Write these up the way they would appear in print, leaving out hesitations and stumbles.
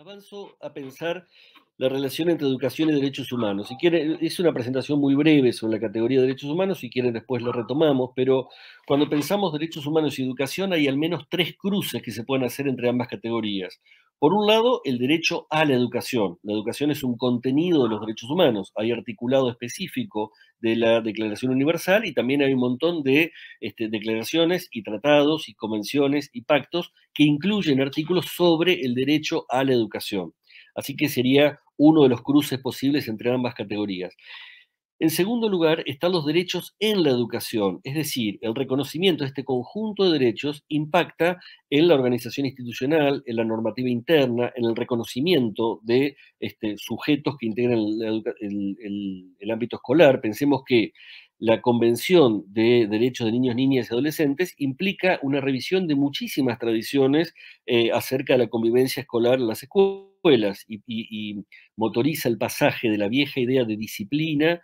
Avanzo a pensar la relación entre educación y derechos humanos. Si quieren, hice una presentación muy breve sobre la categoría de derechos humanos, si quieren después lo retomamos, pero cuando pensamos derechos humanos y educación hay al menos tres cruces que se pueden hacer entre ambas categorías. Por un lado, el derecho a la educación. La educación es un contenido de los derechos humanos. Hay articulado específico de la Declaración Universal y también hay un montón de declaraciones y tratados y convenciones y pactos que incluyen artículos sobre el derecho a la educación. Así que sería uno de los cruces posibles entre ambas categorías. En segundo lugar, están los derechos en la educación, es decir, el reconocimiento de este conjunto de derechos impacta en la organización institucional, en la normativa interna, en el reconocimiento de sujetos que integran el ámbito escolar. Pensemos que la Convención de Derechos de Niños, Niñas y Adolescentes implica una revisión de muchísimas tradiciones acerca de la convivencia escolar en las escuelas y motoriza el pasaje de la vieja idea de disciplina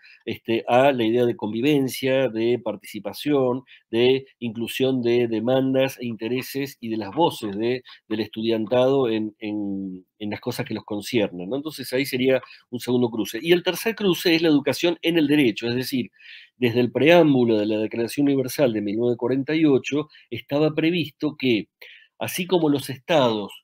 a la idea de convivencia, de participación, de inclusión de demandas e intereses y de las voces del estudiantado en las cosas que los conciernen, ¿no? Entonces ahí sería un segundo cruce. Y el tercer cruce es la educación en el derecho, es decir, desde el preámbulo de la Declaración Universal de 1948 estaba previsto que, así como los estados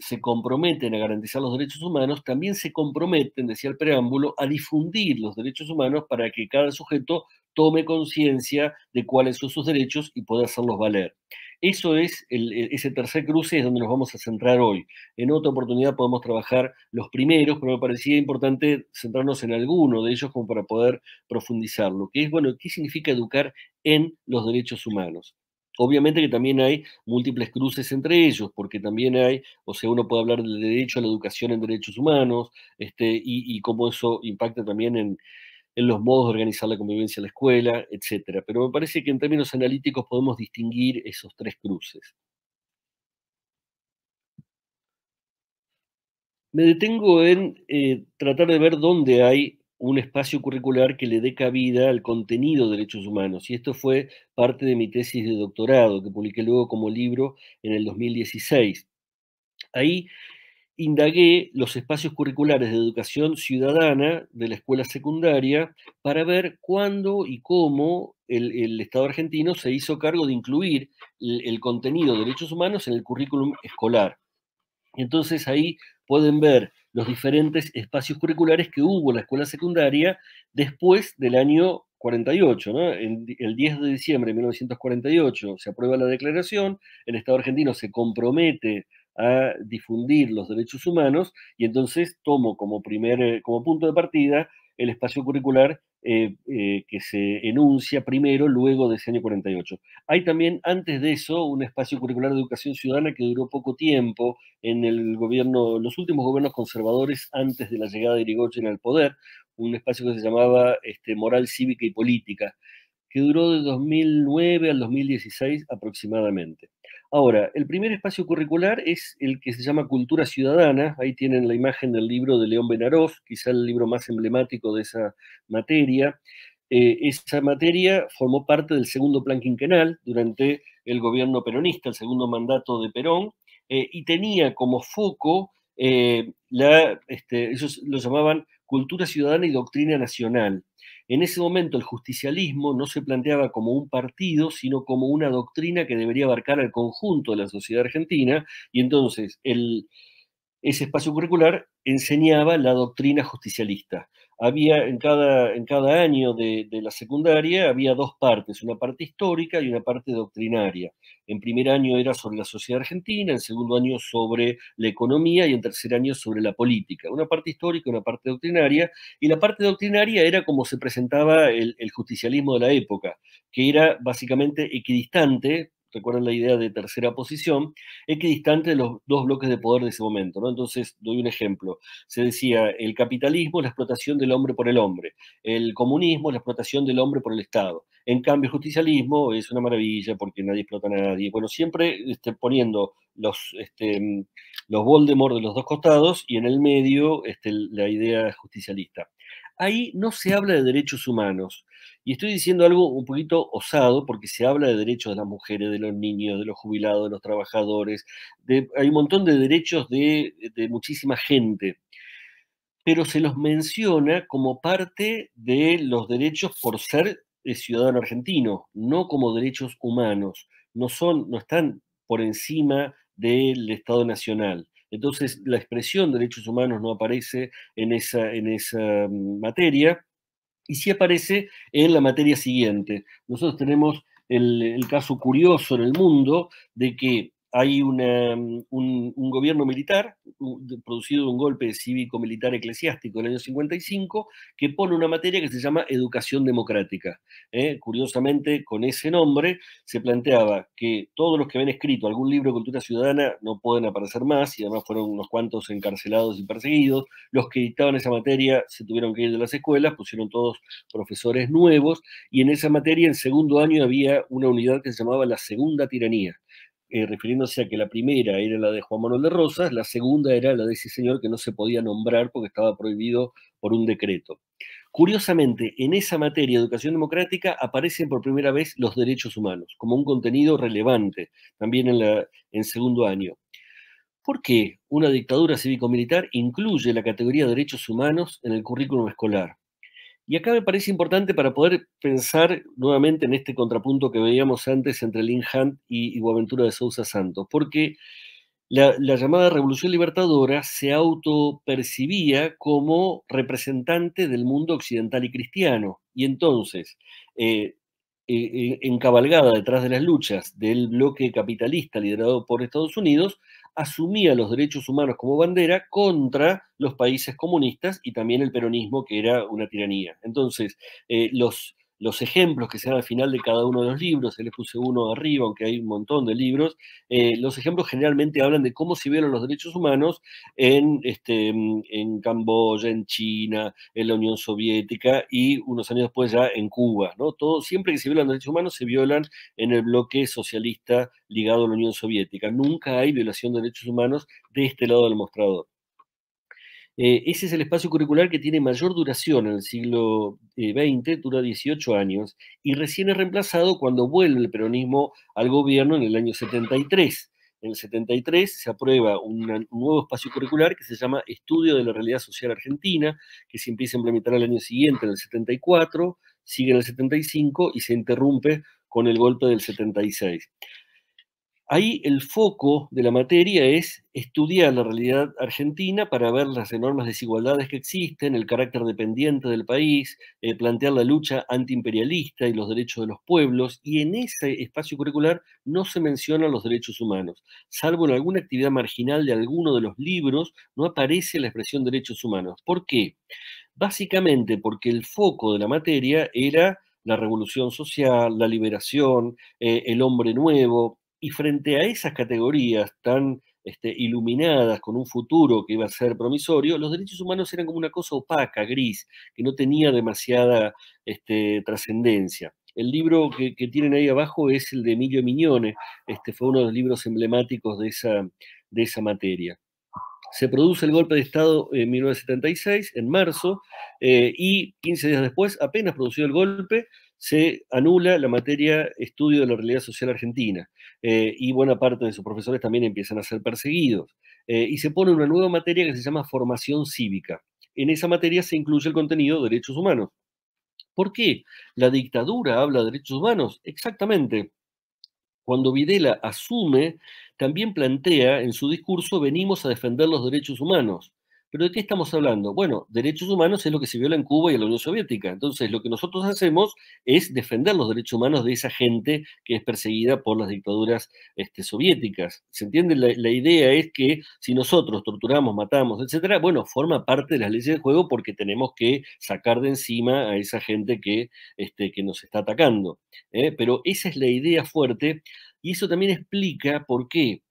se comprometen a garantizar los derechos humanos, también se comprometen, decía el preámbulo, a difundir los derechos humanos para que cada sujeto tome conciencia de cuáles son sus derechos y pueda hacerlos valer. Eso es, ese tercer cruce es donde nos vamos a centrar hoy. En otra oportunidad podemos trabajar los primeros, pero me parecía importante centrarnos en alguno de ellos como para poder profundizarlo, que es, bueno, ¿qué significa educar en los derechos humanos? Obviamente que también hay múltiples cruces entre ellos, porque también hay, o sea, uno puede hablar del derecho a la educación en derechos humanos, y cómo eso impacta también en los modos de organizar la convivencia en la escuela, etc. Pero me parece que en términos analíticos podemos distinguir esos tres cruces. Me detengo en tratar de ver dónde hay un espacio curricular que le dé cabida al contenido de derechos humanos. Y esto fue parte de mi tesis de doctorado, que publiqué luego como libro en el 2016. Ahí indagué los espacios curriculares de educación ciudadana de la escuela secundaria para ver cuándo y cómo el Estado argentino se hizo cargo de incluir el contenido de derechos humanos en el currículum escolar. Entonces ahí pueden ver los diferentes espacios curriculares que hubo en la escuela secundaria después del año 48, ¿no? El 10 de diciembre de 1948 se aprueba la declaración, el Estado argentino se compromete a difundir los derechos humanos y entonces tomo como punto de partida el espacio curricular que se enuncia primero luego de ese año 48. Hay también antes de eso un espacio curricular de educación ciudadana que duró poco tiempo en el gobierno, los últimos gobiernos conservadores antes de la llegada de Irigoyen al poder, un espacio que se llamaba Moral, Cívica y Política, que duró de 2009 al 2016 aproximadamente. Ahora, el primer espacio curricular es el que se llama Cultura Ciudadana, ahí tienen la imagen del libro de León Benaroff, quizá el libro más emblemático de esa materia. Esa materia formó parte del segundo plan quinquenal durante el gobierno peronista, el segundo mandato de Perón, y tenía como foco, ellos lo llamaban Cultura Ciudadana y Doctrina Nacional. En ese momento el justicialismo no se planteaba como un partido, sino como una doctrina que debería abarcar al conjunto de la sociedad argentina, y entonces ese espacio curricular enseñaba la doctrina justicialista. Había en cada año de la secundaria había dos partes, una parte histórica y una parte doctrinaria. En primer año era sobre la sociedad argentina, en segundo año sobre la economía y en tercer año sobre la política. Una parte histórica, una parte doctrinaria, y la parte doctrinaria era como se presentaba el justicialismo de la época, que era básicamente equidistante. Recuerdan la idea de tercera posición, equidistante de los dos bloques de poder de ese momento, ¿no? Entonces, doy un ejemplo. Se decía, el capitalismo es la explotación del hombre por el hombre, el comunismo es la explotación del hombre por el Estado. En cambio, el justicialismo es una maravilla porque nadie explota a nadie. Bueno, siempre poniendo los Voldemort de los dos costados y en el medio la idea justicialista. Ahí no se habla de derechos humanos. Y estoy diciendo algo un poquito osado, porque se habla de derechos de las mujeres, de los niños, de los jubilados, de los trabajadores, hay un montón de derechos de muchísima gente, pero se los menciona como parte de los derechos por ser ciudadano argentino, no como derechos humanos, no están por encima del Estado Nacional. Entonces, la expresión de derechos humanos no aparece en esa materia, y sí aparece en la materia siguiente. Nosotros tenemos el caso curioso en el mundo de que hay un gobierno militar, producido de un golpe cívico-militar eclesiástico del año 55, que pone una materia que se llama educación democrática. Curiosamente, con ese nombre se planteaba que todos los que habían escrito algún libro de cultura ciudadana no pueden aparecer más, y además fueron unos cuantos encarcelados y perseguidos. Los que dictaban esa materia se tuvieron que ir de las escuelas, pusieron todos profesores nuevos, y en esa materia, en segundo año, había una unidad que se llamaba la segunda tiranía. Refiriéndose a que la primera era la de Juan Manuel de Rosas, la segunda era la de ese señor que no se podía nombrar porque estaba prohibido por un decreto. Curiosamente, en esa materia de educación democrática aparecen por primera vez los derechos humanos, como un contenido relevante, también en segundo año. ¿Por qué una dictadura cívico-militar incluye la categoría de derechos humanos en el currículum escolar? Y acá me parece importante para poder pensar nuevamente en este contrapunto que veíamos antes entre Lynn Hunt y Boaventura de Sousa Santos, porque la llamada Revolución Libertadora se autopercibía como representante del mundo occidental y cristiano. Y entonces, encabalgada detrás de las luchas del bloque capitalista liderado por Estados Unidos, asumía los derechos humanos como bandera contra los países comunistas y también el peronismo, que era una tiranía. Entonces, los ejemplos que se dan al final de cada uno de los libros, les puse uno arriba, aunque hay un montón de libros, los ejemplos generalmente hablan de cómo se vieron los derechos humanos en Camboya, en China, en la Unión Soviética y unos años después ya en Cuba, ¿no? Todo, siempre que se violan los derechos humanos se violan en el bloque socialista ligado a la Unión Soviética. Nunca hay violación de derechos humanos de este lado del mostrador. Ese es el espacio curricular que tiene mayor duración en el siglo XX, dura 18 años, y recién es reemplazado cuando vuelve el peronismo al gobierno en el año 73. En el 73 se aprueba un nuevo espacio curricular que se llama Estudio de la Realidad Social Argentina, que se empieza a implementar al año siguiente, en el 74, sigue en el 75 y se interrumpe con el golpe del 76. Ahí el foco de la materia es estudiar la realidad argentina para ver las enormes desigualdades que existen, el carácter dependiente del país, plantear la lucha antiimperialista y los derechos de los pueblos, y en ese espacio curricular no se mencionan los derechos humanos. Salvo en alguna actividad marginal de alguno de los libros, no aparece la expresión derechos humanos. ¿Por qué? Básicamente porque el foco de la materia era la revolución social, la liberación, el hombre nuevo. Y frente a esas categorías tan iluminadas, con un futuro que iba a ser promisorio, los derechos humanos eran como una cosa opaca, gris, que no tenía demasiada trascendencia. El libro que tienen ahí abajo es el de Emilio Miñone, fue uno de los libros emblemáticos de esa materia. Se produce el golpe de Estado en 1976, en marzo, y 15 días después, apenas producido el golpe, se anula la materia Estudio de la Realidad Social Argentina, y buena parte de sus profesores también empiezan a ser perseguidos, y se pone una nueva materia que se llama Formación Cívica. En esa materia se incluye el contenido de derechos humanos. ¿Por qué? ¿La dictadura habla de derechos humanos? Exactamente. Cuando Videla asume, también plantea en su discurso: venimos a defender los derechos humanos. ¿Pero de qué estamos hablando? Bueno, derechos humanos es lo que se viola en Cuba y en la Unión Soviética. Entonces, lo que nosotros hacemos es defender los derechos humanos de esa gente que es perseguida por las dictaduras soviéticas. ¿Se entiende? La idea es que si nosotros torturamos, matamos, etcétera, bueno, forma parte de las leyes del juego porque tenemos que sacar de encima a esa gente que nos está atacando. Pero esa es la idea fuerte, y eso también explica por qué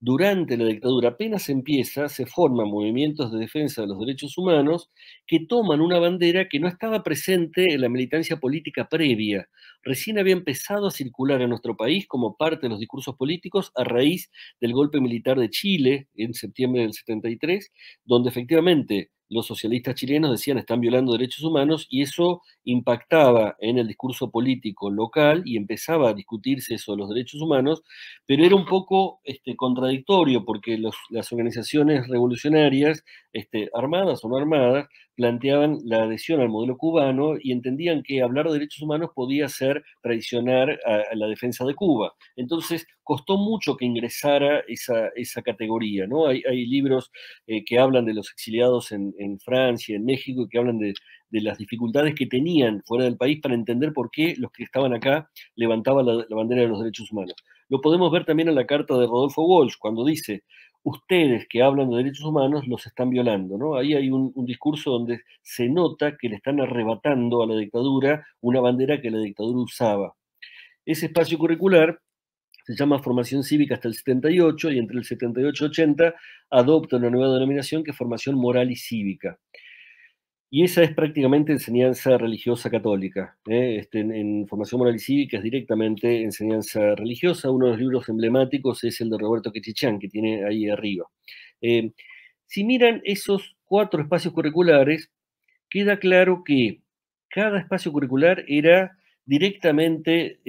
durante la dictadura, apenas empieza, se forman movimientos de defensa de los derechos humanos que toman una bandera que no estaba presente en la militancia política previa. Recién había empezado a circular en nuestro país como parte de los discursos políticos a raíz del golpe militar de Chile en septiembre del 73, donde efectivamente los socialistas chilenos decían están violando derechos humanos, y eso impactaba en el discurso político local y empezaba a discutirse eso de los derechos humanos, pero era un poco contradictorio porque las organizaciones revolucionarias, armadas o no armadas, planteaban la adhesión al modelo cubano y entendían que hablar de derechos humanos podía ser traicionar a la defensa de Cuba. Entonces costó mucho que ingresara esa categoría, ¿no? Hay libros que hablan de los exiliados en Francia, en México, que hablan de las dificultades que tenían fuera del país para entender por qué los que estaban acá levantaban la bandera de los derechos humanos. Lo podemos ver también en la carta de Rodolfo Walsh, cuando dice, ustedes que hablan de derechos humanos los están violando, ¿no? Ahí hay un discurso donde se nota que le están arrebatando a la dictadura una bandera que la dictadura usaba. Ese espacio curricular se llama Formación Cívica hasta el 78, y entre el 78 y 80 adopta una nueva denominación que es Formación Moral y Cívica. Y esa es prácticamente enseñanza religiosa católica. En Formación Moral y Cívica es directamente enseñanza religiosa. Uno de los libros emblemáticos es el de Roberto Quechichán, que tiene ahí arriba. Si miran esos 4 espacios curriculares, queda claro que cada espacio curricular era directamente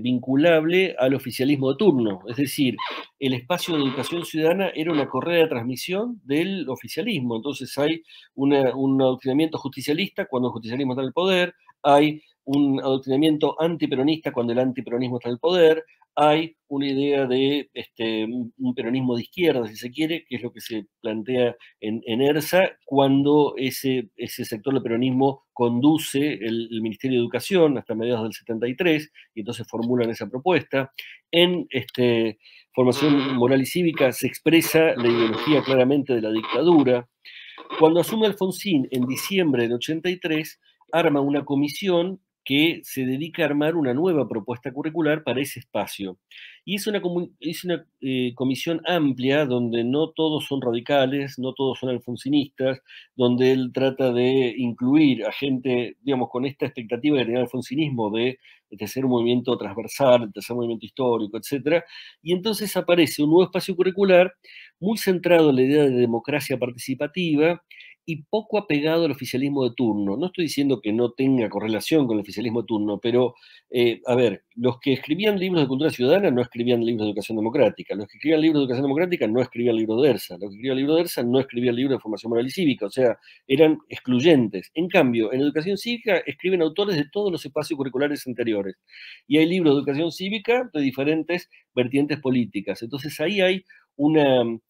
vinculable al oficialismo de turno. Es decir, el espacio de educación ciudadana era una correa de transmisión del oficialismo. Entonces hay un adoctrinamiento justicialista cuando el justicialismo está en el poder, hay un adoctrinamiento antiperonista cuando el antiperonismo está en el poder, hay una idea de un peronismo de izquierda, si se quiere, que es lo que se plantea en ERSA, cuando ese sector del peronismo conduce el Ministerio de Educación hasta mediados del 73, y entonces formulan esa propuesta. En Formación Moral y Cívica se expresa la ideología claramente de la dictadura. Cuando asume Alfonsín en diciembre del 83, arma una comisión que se dedica a armar una nueva propuesta curricular para ese espacio. Y es una comisión amplia donde no todos son radicales, no todos son alfonsinistas, donde él trata de incluir a gente, digamos, con esta expectativa de tener alfonsinismo, de ser un movimiento transversal, de ser un movimiento histórico, etc. Y entonces aparece un nuevo espacio curricular muy centrado en la idea de democracia participativa y poco apegado al oficialismo de turno. No estoy diciendo que no tenga correlación con el oficialismo de turno, pero, a ver, los que escribían libros de cultura ciudadana no escribían libros de educación democrática, los que escribían libros de educación democrática no escribían libros de ERSA, los que escribían libros de ERSA no escribían libros de formación moral y cívica, o sea, eran excluyentes. En cambio, en educación cívica escriben autores de todos los espacios curriculares anteriores, y hay libros de educación cívica de diferentes vertientes políticas. Entonces ahí hay un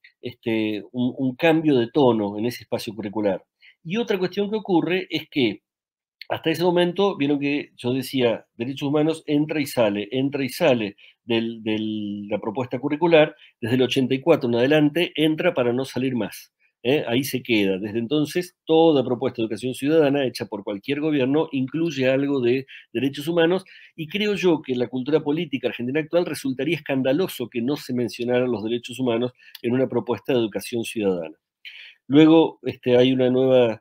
cambio de tono en ese espacio curricular. Y otra cuestión que ocurre es que hasta ese momento, vieron que yo decía, derechos humanos entra y sale de la propuesta curricular, desde el 84 en adelante entra para no salir más. Ahí se queda. Desde entonces, toda propuesta de educación ciudadana hecha por cualquier gobierno incluye algo de derechos humanos, y creo yo que en la cultura política argentina actual resultaría escandaloso que no se mencionaran los derechos humanos en una propuesta de educación ciudadana. Luego hay una nueva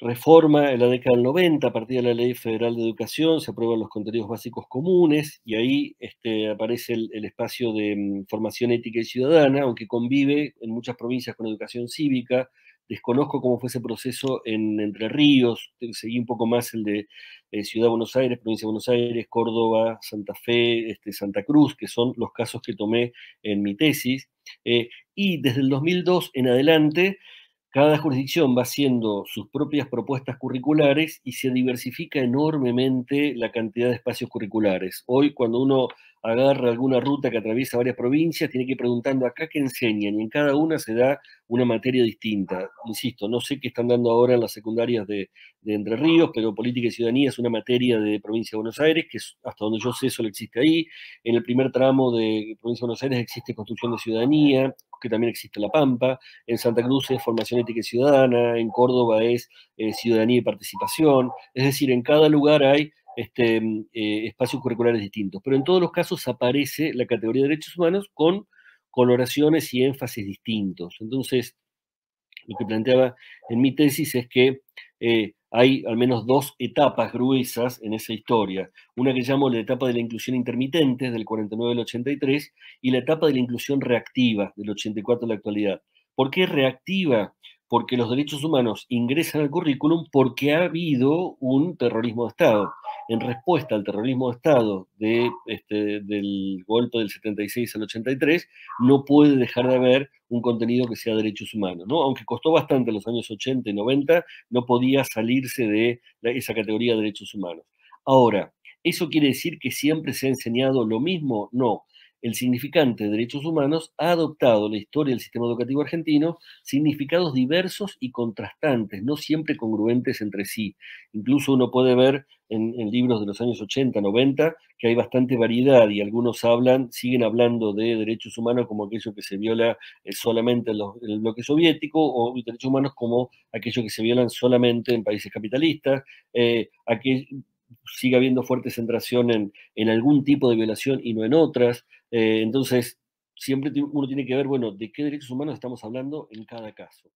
reforma en la década del 90, a partir de la Ley Federal de Educación, se aprueban los contenidos básicos comunes, y ahí aparece el espacio de formación ética y ciudadana, aunque convive en muchas provincias con educación cívica. Desconozco cómo fue ese proceso en Entre Ríos, seguí un poco más el de Ciudad de Buenos Aires, Provincia de Buenos Aires, Córdoba, Santa Fe, Santa Cruz, que son los casos que tomé en mi tesis. Y desde el 2002 en adelante, cada jurisdicción va haciendo sus propias propuestas curriculares y se diversifica enormemente la cantidad de espacios curriculares. Hoy, cuando uno agarra alguna ruta que atraviesa varias provincias, tiene que ir preguntando acá qué enseñan, y en cada una se da una materia distinta. Insisto, no sé qué están dando ahora en las secundarias de Entre Ríos, pero Política y Ciudadanía es una materia de Provincia de Buenos Aires, que hasta donde yo sé solo existe ahí. En el primer tramo de Provincia de Buenos Aires existe Construcción de Ciudadanía, que también existe La Pampa. En Santa Cruz es Formación Ética y Ciudadana, en Córdoba es Ciudadanía y Participación. Es decir, en cada lugar hay espacios curriculares distintos, pero en todos los casos aparece la categoría de derechos humanos con coloraciones y énfasis distintos. Entonces, lo que planteaba en mi tesis es que hay al menos 2 etapas gruesas en esa historia. Una que llamo la etapa de la inclusión intermitente, del 49 al 83, y la etapa de la inclusión reactiva, del 84 a la actualidad. ¿Por qué reactiva? porque los derechos humanos ingresan al currículum porque ha habido un terrorismo de Estado. En respuesta al terrorismo de Estado del golpe del 76 al 83, no puede dejar de haber un contenido que sea derechos humanos, ¿no? Aunque costó bastante en los años 80 y 90, no podía salirse de esa categoría de derechos humanos. Ahora, ¿eso quiere decir que siempre se ha enseñado lo mismo? No. El significante de derechos humanos ha adoptado en la historia del sistema educativo argentino significados diversos y contrastantes, no siempre congruentes entre sí. Incluso uno puede ver en libros de los años 80, 90, que hay bastante variedad y algunos siguen hablando de derechos humanos como aquello que se viola solamente en el bloque soviético, o derechos humanos como aquello que se violan solamente en países capitalistas, sigue habiendo fuerte centración en algún tipo de violación y no en otras. Entonces, siempre uno tiene que ver, bueno, de qué derechos humanos estamos hablando en cada caso.